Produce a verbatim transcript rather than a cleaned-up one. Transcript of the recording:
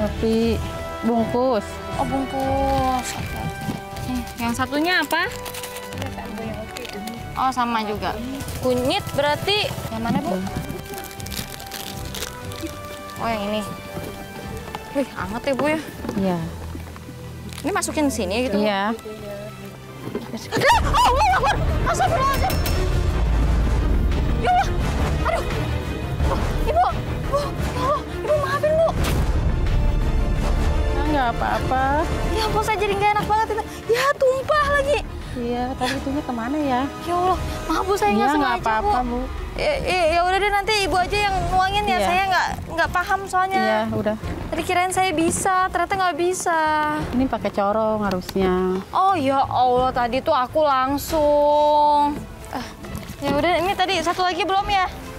Kopi bungkus. Oh, bungkus. Oke. Nih, yang satunya apa? Oh, sama juga. Kunyit berarti yang mana, Bu? Oh, yang ini. Wih, hangat ya, Bu ya? Iya. Ini masukin sini gitu. Iya. Oh, Allah Akbar. Astagfirullahaladzim. Ya Allah. Aduh. Oh, Ibu. Bu, ya Allah. Ibu maafin, Bu. Enggak apa-apa. Ya, Bu, saya jadi nggak enak banget itu. Ya, tumpah lagi. Iya, tadi itunya kemana ya? Ya Allah. Maaf, Bu, saya nggak sengaja, apa -apa, Bu. Ya, ya, ya udah deh, nanti Ibu aja yang nuangin ya. Iya. Saya nggak nggak paham soalnya. Iya, udah. Tadi kirain saya bisa, ternyata nggak bisa. Ini pakai corong harusnya. Oh ya Allah, tadi tuh aku langsung. Ya udah, ini tadi satu lagi belum ya?